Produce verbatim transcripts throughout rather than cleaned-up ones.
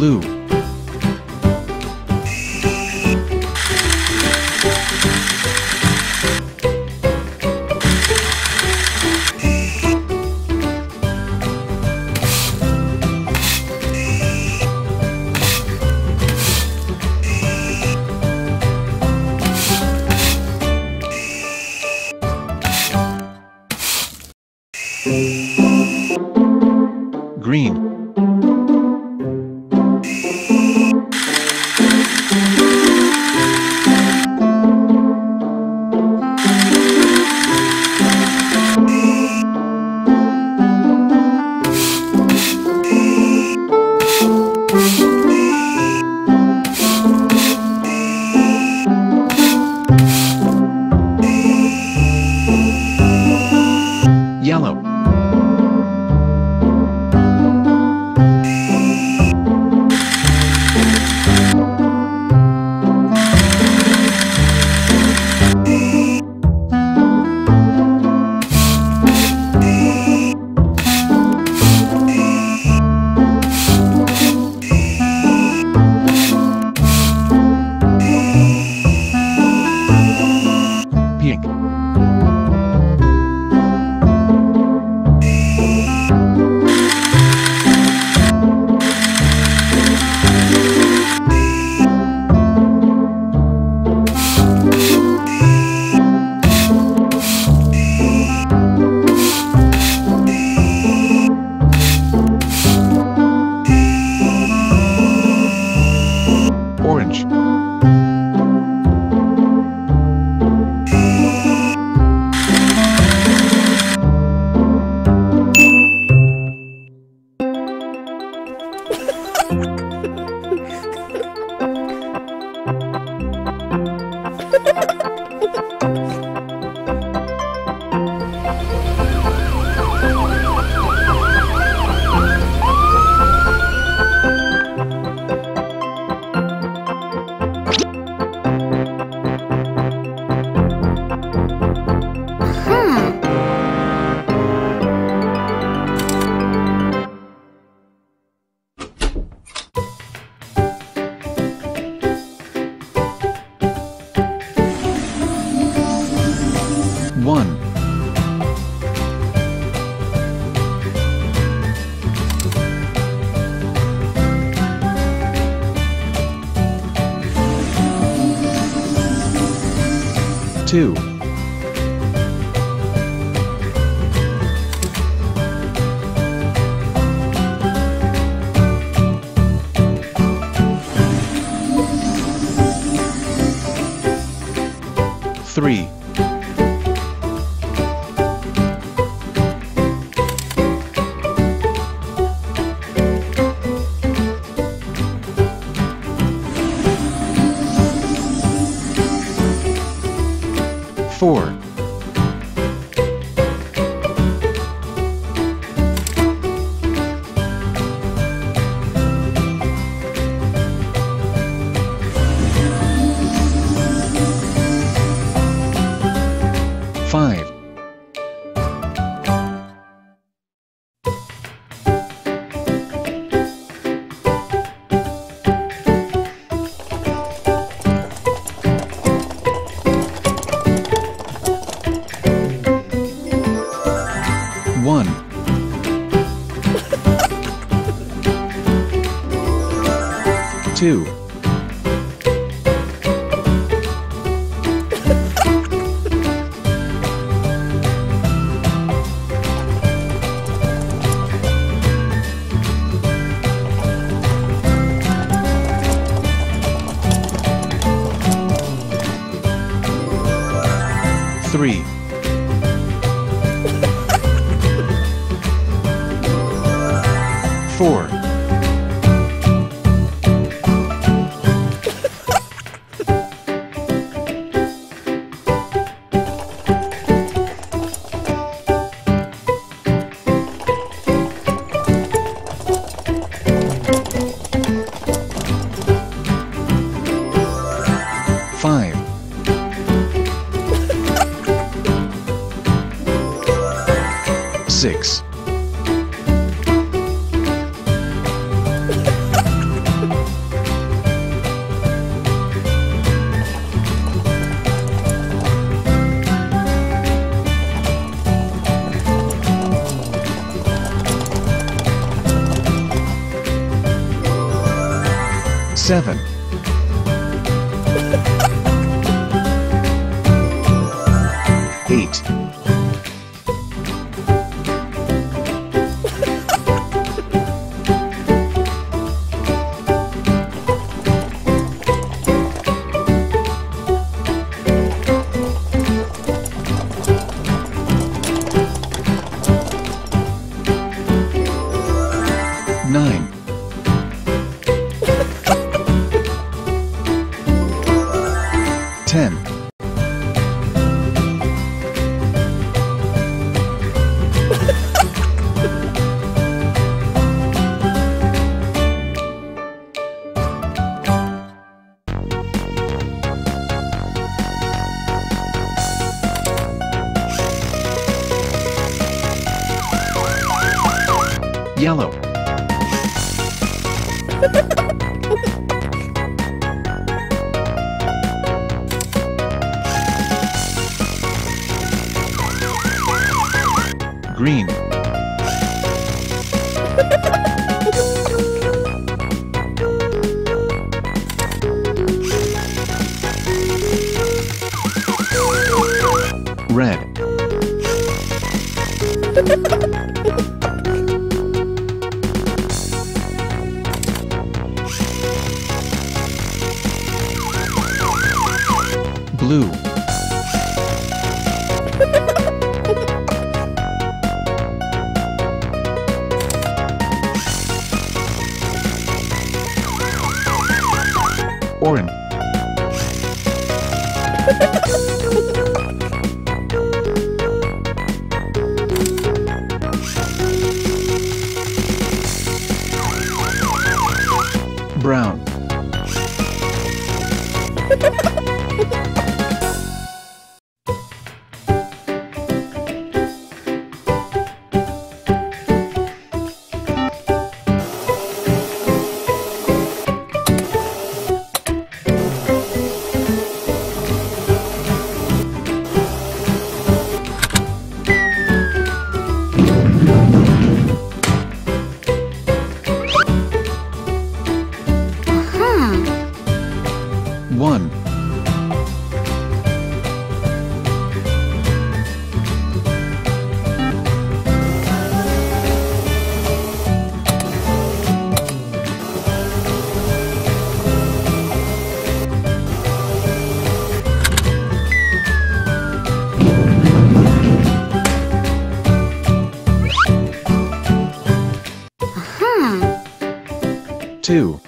blue. Green. Yellow. One. Two. Three. Four. Five. One. Two. Three. Four. Five. Six. seven. Eight. Nine. Ten. Yellow. Green. Red. Blue. Orange. Brown. One. Uh-huh. Two.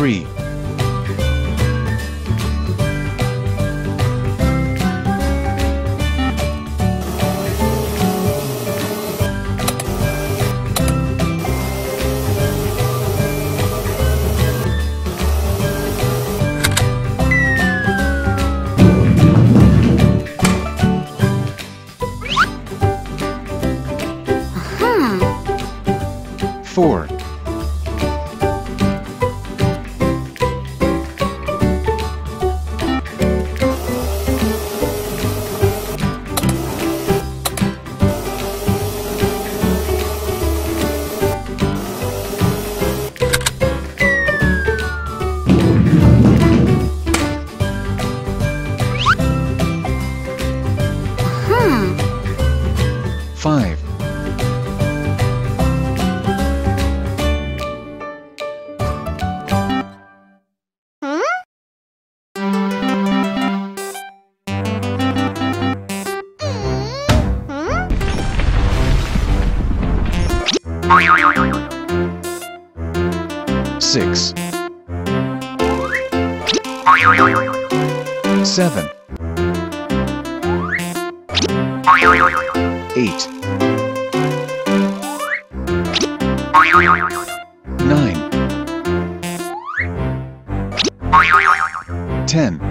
Three. Uh-huh. Four. Five. Six. Seven. Eight. Nine. Ten.